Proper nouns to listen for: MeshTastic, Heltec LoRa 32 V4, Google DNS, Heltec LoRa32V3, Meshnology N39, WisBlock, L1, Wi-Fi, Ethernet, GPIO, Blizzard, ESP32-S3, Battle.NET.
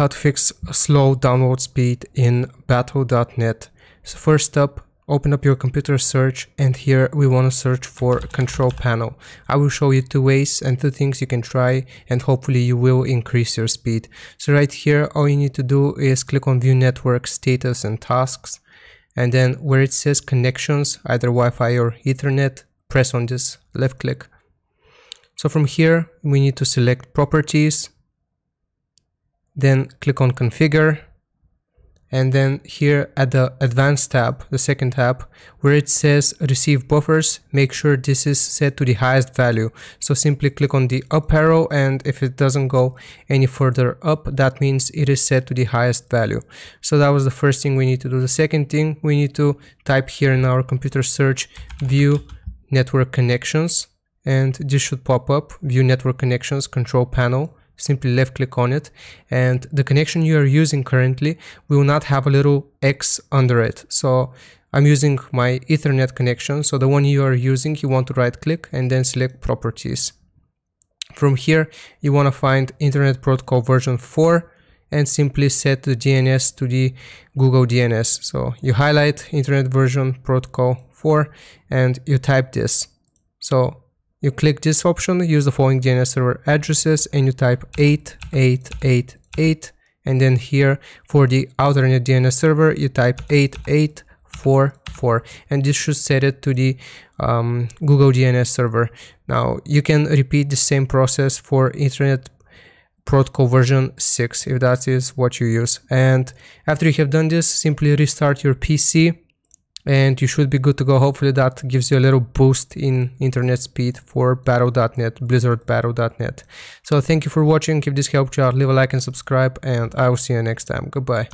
how to fix a slow download speed in Battle.NET. So first step, open up your computer, search, and here we want to search for control panel. I will show you two ways and two things you can try, and hopefully you will increase your speed. So right here, all you need to do is click on view network status and tasks, and then where it says connections, either Wi-Fi or Ethernet, press on this, left click. So from here, we need to select properties, then click on configure, and then here at the advanced tab, the second tab, where it says receive buffers, make sure this is set to the highest value. So simply click on the up arrow, and if it doesn't go any further up, that means it is set to the highest value. So that was the first thing we need to do. The second thing, we need to type here in our computer search view network connections, and this should pop up, view network connections control panel. Simply left click on it, and the connection you are using currently will not have a little X under it. So I'm using my Ethernet connection, so the one you are using, you want to right click and then select properties. From here you want to find Internet Protocol version 4 and simply set the DNS to the Google DNS. So you highlight Internet version protocol 4 and you type this. So you click this option, use the following DNS server addresses, and you type 8888, and then here for the alternate DNS server you type 8844, and this should set it to the Google DNS server. Now you can repeat the same process for Internet Protocol version 6 if that is what you use, and after you have done this, simply restart your PC and you should be good to go. Hopefully that gives you a little boost in internet speed for Battle.NET, Blizzard Battle.NET. So thank you for watching. If this helped you out, leave a like and subscribe, and I will see you next time. Goodbye.